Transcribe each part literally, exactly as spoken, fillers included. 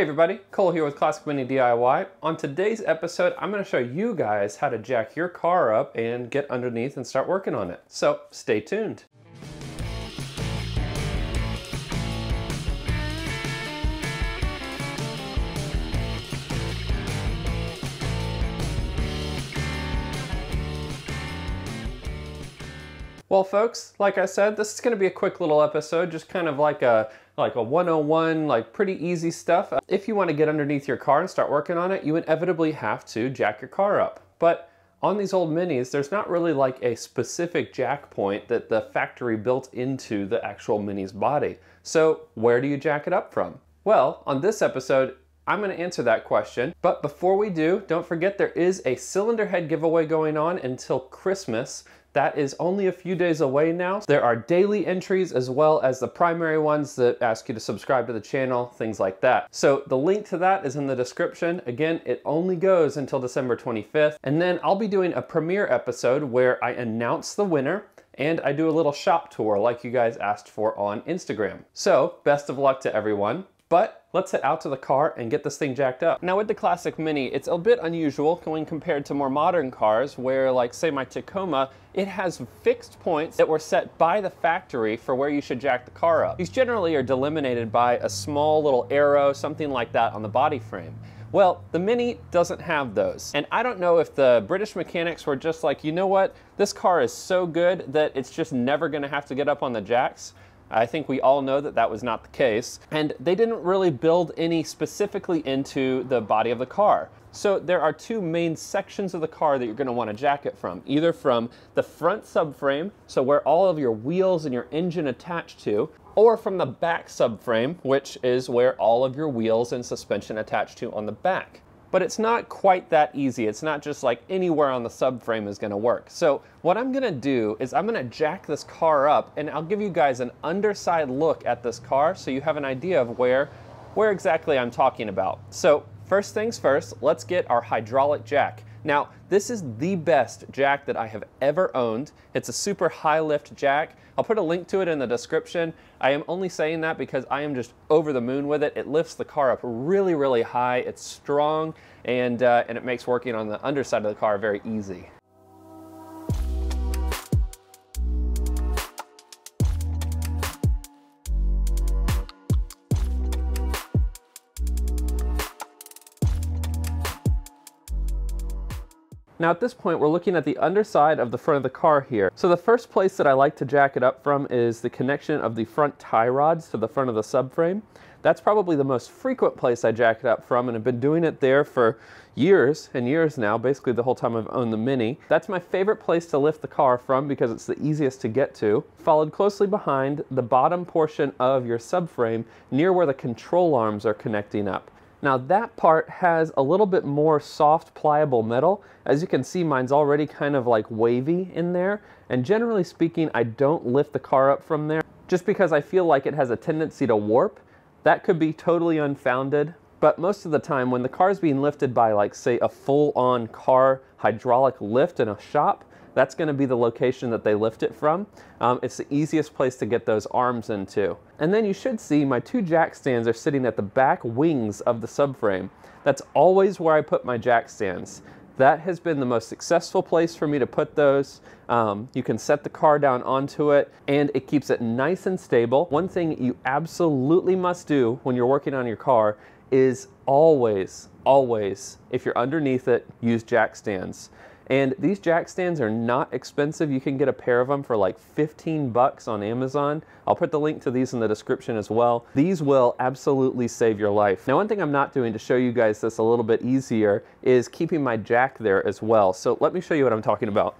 Hey everybody, Cole here with Classic Mini D I Y. On today's episode, I'm gonna show you guys how to jack your car up and get underneath and start working on it. So stay tuned. Well folks, like I said, this is gonna be a quick little episode, just kind of like a like a one oh one, like pretty easy stuff. If you want to get underneath your car and start working on it, you inevitably have to jack your car up. But on these old minis, there's not really like a specific jack point that the factory built into the actual mini's body. So where do you jack it up from? Well, on this episode, I'm going to answer that question. But before we do, don't forget there is a cylinder head giveaway going on until Christmas. That is only a few days away now. There are daily entries as well as the primary ones that ask you to subscribe to the channel, things like that. So the link to that is in the description. Again, it only goes until December twenty-fifth. And then I'll be doing a premiere episode where I announce the winner and I do a little shop tour like you guys asked for on Instagram. So best of luck to everyone. But let's head out to the car and get this thing jacked up. Now with the Classic Mini, it's a bit unusual when compared to more modern cars where, like say my Tacoma, it has fixed points that were set by the factory for where you should jack the car up. These generally are delimited by a small little arrow, something like that on the body frame. Well, the Mini doesn't have those. And I don't know if the British mechanics were just like, you know what, this car is so good that it's just never gonna have to get up on the jacks. I think we all know that that was not the case. And they didn't really build any specifically into the body of the car. So there are two main sections of the car that you're gonna wanna jack it from, either from the front subframe, so where all of your wheels and your engine attach to, or from the back subframe, which is where all of your wheels and suspension attach to on the back. But it's not quite that easy. It's not just like anywhere on the subframe is gonna work. So what I'm gonna do is I'm gonna jack this car up and I'll give you guys an underside look at this car so you have an idea of where, where exactly I'm talking about. So first things first, let's get our hydraulic jack. Now, this is the best jack that I have ever owned. It's a super high lift jack. I'll put a link to it in the description. I am only saying that because I am just over the moon with it. It lifts the car up really, really high. It's strong and, uh, and it makes working on the underside of the car very easy. Now at this point, we're looking at the underside of the front of the car here. So the first place that I like to jack it up from is the connection of the front tie rods to the front of the subframe. That's probably the most frequent place I jack it up from, and I've been doing it there for years and years now, basically the whole time I've owned the Mini. That's my favorite place to lift the car from because it's the easiest to get to, followed closely behind the bottom portion of your subframe near where the control arms are connecting up. Now that part has a little bit more soft, pliable metal. As you can see, mine's already kind of like wavy in there. And generally speaking, I don't lift the car up from there just because I feel like it has a tendency to warp. That could be totally unfounded. But most of the time when the car's being lifted by like say a full-on car hydraulic lift in a shop, that's gonna be the location that they lift it from. Um, it's the easiest place to get those arms into. And then you should see my two jack stands are sitting at the back wings of the subframe. That's always where I put my jack stands. That has been the most successful place for me to put those. Um, you can set the car down onto it and it keeps it nice and stable. One thing you absolutely must do when you're working on your car is always, always, if you're underneath it, use jack stands. And these jack stands are not expensive. You can get a pair of them for like fifteen bucks on Amazon. I'll put the link to these in the description as well. These will absolutely save your life. Now, one thing I'm not doing to show you guys this a little bit easier is keeping my jack there as well. So let me show you what I'm talking about.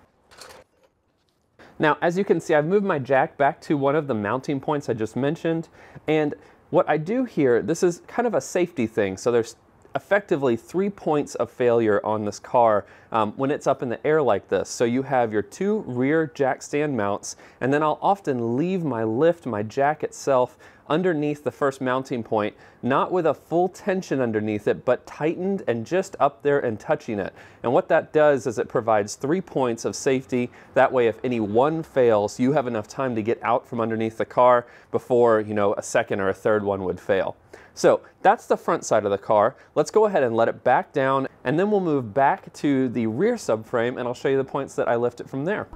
Now, as you can see, I've moved my jack back to one of the mounting points I just mentioned. And what I do here, this is kind of a safety thing. So there's effectively three points of failure on this car um, when it's up in the air like this. So you have your two rear jack stand mounts, and then I'll often leave my lift, my jack itself, underneath the first mounting point, not with a full tension underneath it, but tightened and just up there and touching it. And what that does is it provides three points of safety. That way, if any one fails, you have enough time to get out from underneath the car before, you know, a second or a third one would fail. So that's the front side of the car. Let's go ahead and let it back down, and then we'll move back to the rear subframe and I'll show you the points that I lift it from there.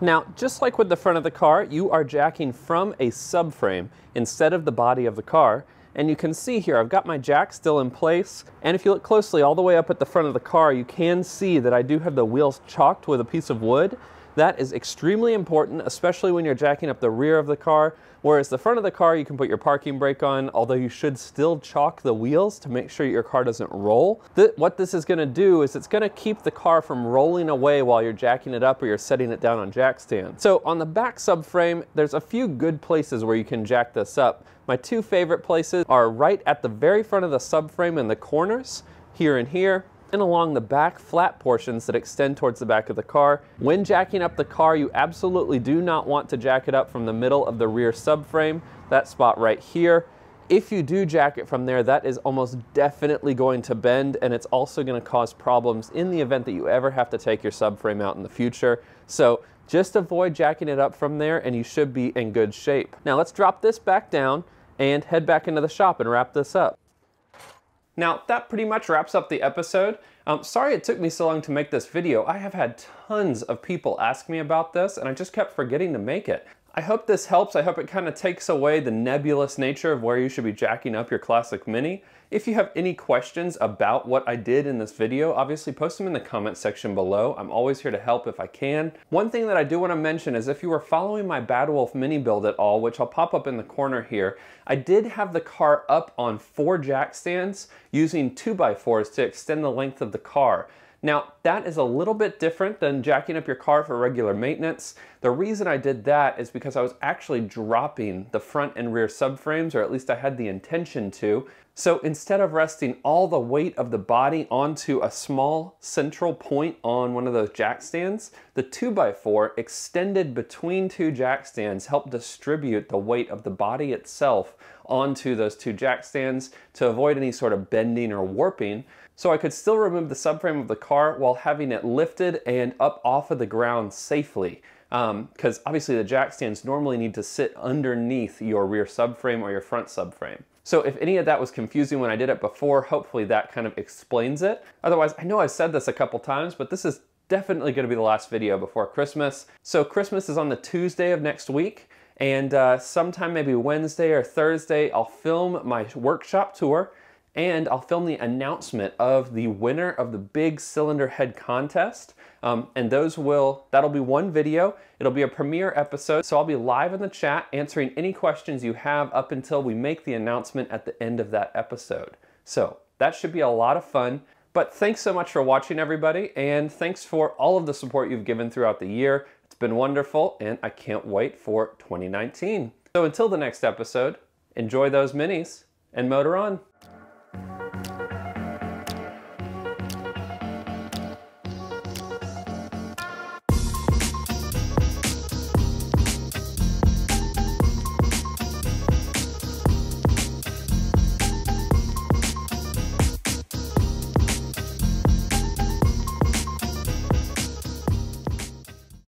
Now, just like with the front of the car, you are jacking from a subframe instead of the body of the car. And you can see here, I've got my jack still in place. And if you look closely all the way up at the front of the car, you can see that I do have the wheels chalked with a piece of wood. That is extremely important, especially when you're jacking up the rear of the car. Whereas the front of the car, you can put your parking brake on, although you should still chalk the wheels to make sure your car doesn't roll. Th- what this is gonna do is it's gonna keep the car from rolling away while you're jacking it up or you're setting it down on jack stand. So on the back subframe, there's a few good places where you can jack this up. My two favorite places are right at the very front of the subframe in the corners, here and here, and along the back flat portions that extend towards the back of the car. When jacking up the car, you absolutely do not want to jack it up from the middle of the rear subframe, that spot right here. If you do jack it from there, that is almost definitely going to bend, and it's also going to cause problems in the event that you ever have to take your subframe out in the future. So just avoid jacking it up from there and you should be in good shape. Now let's drop this back down and head back into the shop and wrap this up. Now, that pretty much wraps up the episode. Um, sorry it took me so long to make this video. I have had tons of people ask me about this and I just kept forgetting to make it. I hope this helps. I hope it kind of takes away the nebulous nature of where you should be jacking up your Classic Mini. If you have any questions about what I did in this video, obviously post them in the comment section below. I'm always here to help if I can. One thing that I do want to mention is if you were following my Bad Wolf Mini build at all, which I'll pop up in the corner here, I did have the car up on four jack stands using two by fours to extend the length of the car. Now, that is a little bit different than jacking up your car for regular maintenance. The reason I did that is because I was actually dropping the front and rear subframes, or at least I had the intention to. So instead of resting all the weight of the body onto a small central point on one of those jack stands, the two by four extended between two jack stands helped distribute the weight of the body itself onto those two jack stands to avoid any sort of bending or warping. So I could still remove the subframe of the car while having it lifted and up off of the ground safely. Because um, obviously the jack stands normally need to sit underneath your rear subframe or your front subframe. So if any of that was confusing when I did it before, hopefully that kind of explains it. Otherwise, I know I've said this a couple times, but this is definitely gonna be the last video before Christmas. So Christmas is on the Tuesday of next week, and uh, sometime maybe Wednesday or Thursday, I'll film my workshop tour. And I'll film the announcement of the winner of the big cylinder head contest. Um, and those will, that'll be one video. It'll be a premiere episode. So I'll be live in the chat answering any questions you have up until we make the announcement at the end of that episode. So that should be a lot of fun. But thanks so much for watching, everybody. And thanks for all of the support you've given throughout the year. It's been wonderful and I can't wait for twenty nineteen. So until the next episode, enjoy those minis and motor on.